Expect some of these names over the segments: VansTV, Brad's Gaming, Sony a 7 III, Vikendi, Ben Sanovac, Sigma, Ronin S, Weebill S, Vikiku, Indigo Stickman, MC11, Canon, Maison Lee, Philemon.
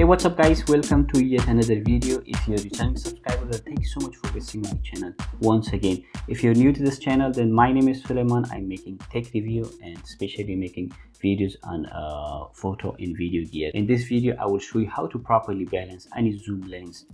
Hey, what's up guys, welcome to yet another video. If you're a returning subscriber, thank you so much for visiting my channel once again. If you're new to this channel, then my name is Philemon. I'm making tech review and especially making videos on photo and video gear. In this video I will show you how to properly balance any zoom lens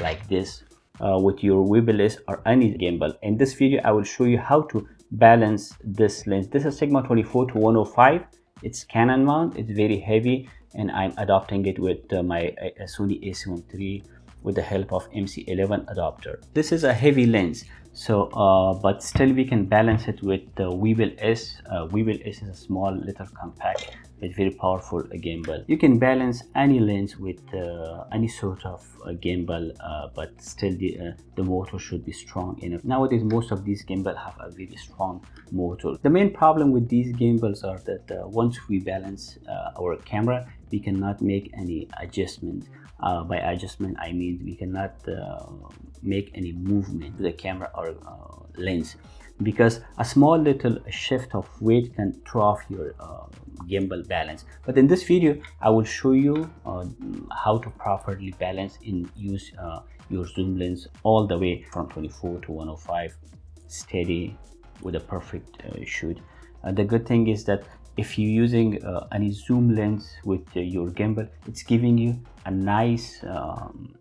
like this with your Weebill S or any gimbal. In this video I will show you how to balance this lens. This is Sigma 24-105. It's Canon mount, it's very heavy, and I'm adopting it with my Sony a 7 III with the help of MC11 adapter. This is a heavy lens, so but still we can balance it with the Weebill S. Weebill S is a small little compact but very powerful gimbal. You can balance any lens with any sort of gimbal, but still the motor should be strong enough. Nowadays most of these gimbals have a very strong motor. The main problem with these gimbals are that once we balance our camera, we cannot make any adjustment. By adjustment I mean we cannot make any movement to the camera or lens, because a small little shift of weight can throw off your gimbal balance. But in this video I will show you how to properly balance and use your zoom lens all the way from 24-105 steady with a perfect shoot. The good thing is that if you're using any zoom lens with your gimbal, it's giving you a nice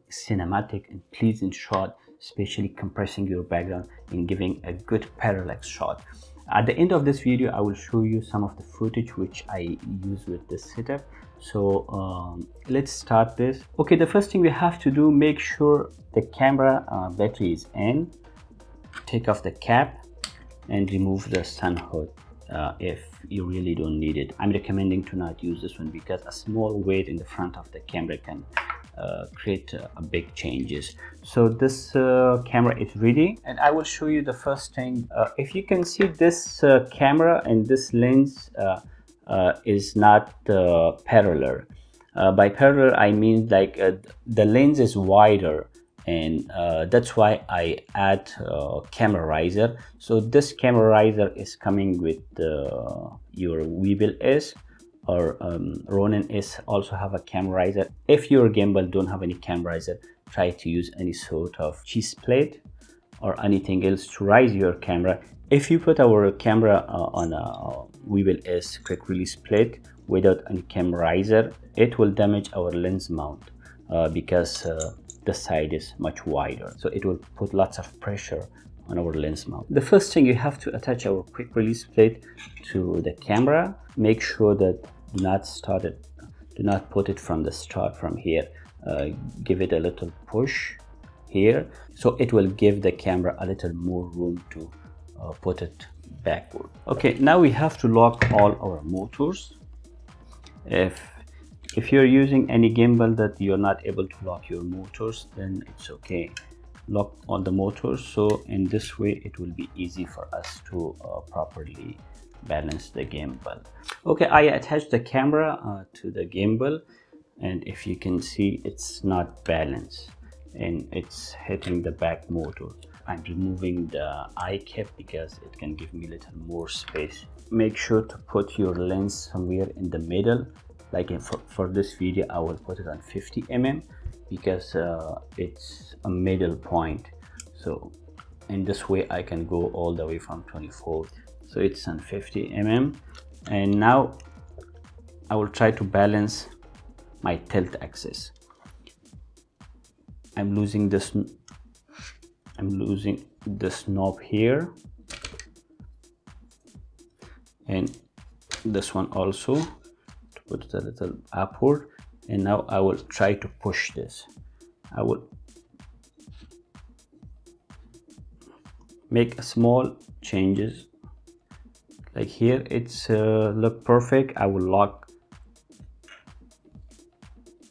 cinematic and pleasing shot, especially compressing your background and giving a good parallax shot. At the end of this video I will show you some of the footage which I use with this setup. So let's start this. Okay, the first thing we have to do, make sure the camera battery is in. Take off the cap and remove the sun hood if you really don't need it. I'm recommending to not use this one because a small weight in the front of the camera can create a big changes. So this camera is ready, and I will show you the first thing. If you can see, this camera and this lens is not parallel. By parallel I mean like the lens is wider, and that's why I add camera riser. So this camera riser is coming with your Weebill S or Ronin S also have a camera riser. If your gimbal don't have any camera riser, try to use any sort of cheese plate or anything else to rise your camera. If you put our camera on a Weebill S quick release plate without any camera riser, it will damage our lens mount because the side is much wider, so it will put lots of pressure on our lens mount. The first thing, you have to attach our quick release plate to the camera. Make sure that do not put it from the start from here. Give it a little push here, so it will give the camera a little more room to put it backward. Okay, now we have to lock all our motors. If you're using any gimbal that you're not able to lock your motors, then it's okay. Lock all the motors, so in this way it will be easy for us to properly balance the gimbal. Okay, I attached the camera to the gimbal, and if you can see, it's not balanced and it's hitting the back motor. I'm removing the eye cap because it can give me a little more space. Make sure to put your lens somewhere in the middle. Like for this video I will put it on 50 mm, because it's a middle point. So in this way I can go all the way from 24, so it's on 50 mm. And now I will try to balance my tilt axis. I'm losing this knob here and this one also. Put it a little upward, and now I will try to push this. I will make a small changes like here. It's look perfect. I will lock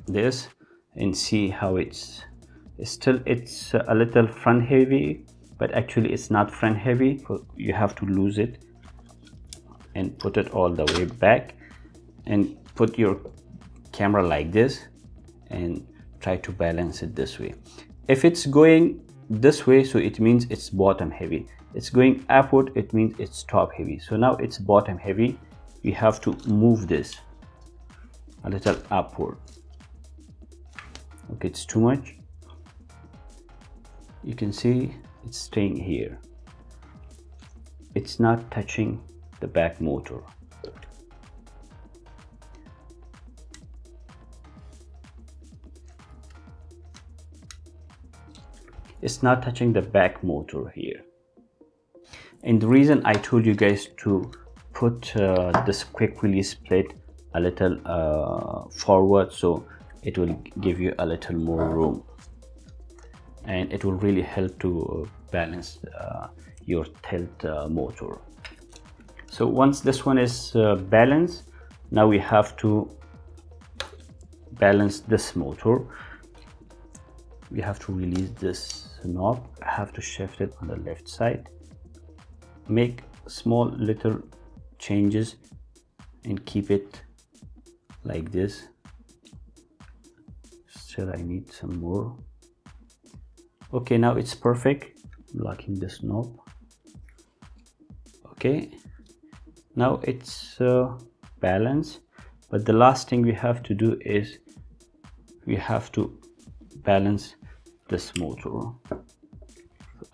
this and see how it's a little front heavy, but actually it's not front heavy. You have to lose it and put it all the way back and put your camera like this and try to balance it this way. If it's going this way, so it means it's bottom heavy. It's going upward, it means it's top heavy. So now it's bottom heavy. We have to move this a little upward look, it's too much. You can see it's staying here. It's not touching the back motor. It's not touching the back motor here. And the reason I told you guys to put this quick release plate a little forward, so it will give you a little more room, and it will really help to balance your tilt motor. So once this one is balanced, now we have to balance this motor. We have to release this knob. I have to shift it on the left side. Make small little changes and keep it like this. Still I need some more. Okay, now it's perfect. I'm locking this knob. Okay, now it's balanced. But the last thing we have to do is we have to balance this motor.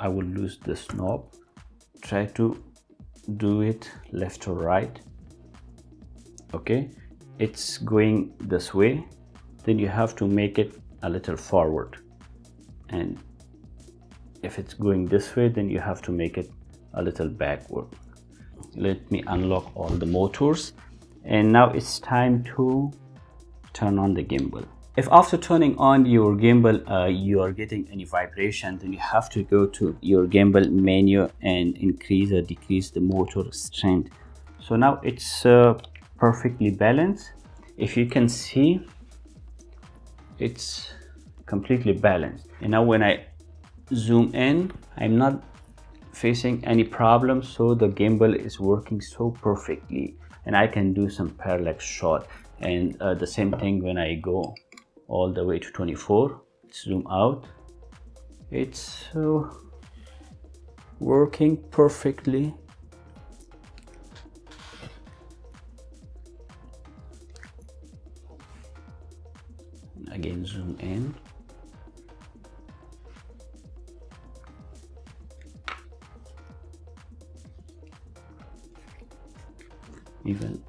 I will lose this knob. Try to do it left or right. Okay, it's going this way. Then you have to make it a little forward, and if it's going this way, then you have to make it a little backward. Let me unlock all the motors, and now it's time to turn on the gimbal. If after turning on your gimbal you are getting any vibration, then you have to go to your gimbal menu and increase or decrease the motor strength. So now it's perfectly balanced. If you can see, it's completely balanced. And now when I zoom in, I'm not facing any problem, so the gimbal is working so perfectly, and I can do some parallax shot. And the same thing when I go all the way to 24. Let's zoom out. It's working perfectly. Again, zoom in. Even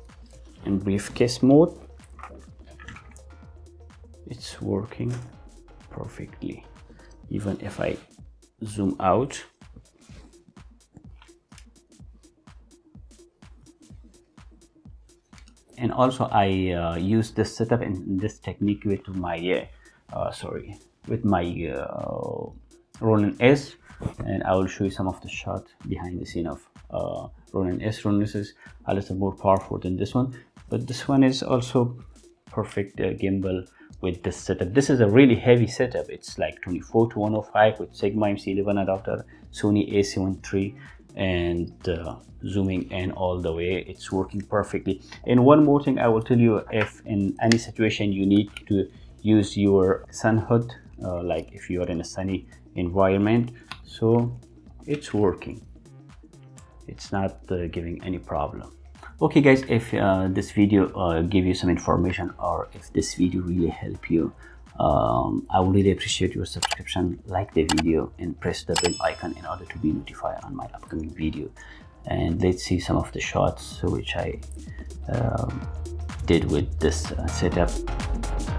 in briefcase mode, it's working perfectly. Even if I zoom out, and also I use this setup and this technique with my Ronin S, and I will show you some of the shots behind the scene of Ronin S. Ronin S is a little more powerful than this one, but this one is also perfect gimbal with this setup. This is a really heavy setup. It's like 24-105 with Sigma MC11 adapter, Sony a 7 III, and zooming in all the way, it's working perfectly. And one more thing I will tell you, if in any situation you need to use your sun hood, like if you are in a sunny environment, so it's working. It's not giving any problem. Okay guys, if this video give you some information, or if this video really help you, I would really appreciate your subscription, like the video, and press the bell icon in order to be notified on my upcoming video. And let's see some of the shots which I did with this setup.